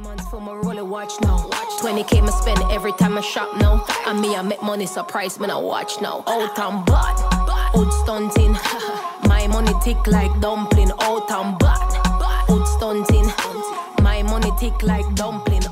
months for my roller watch now. 20K I spend every time I shop now. And me I make money surprise when I watch now. Out and bad, out stunting. My money tick like dumpling. Out and bad, out stunting. My money tick like dumpling.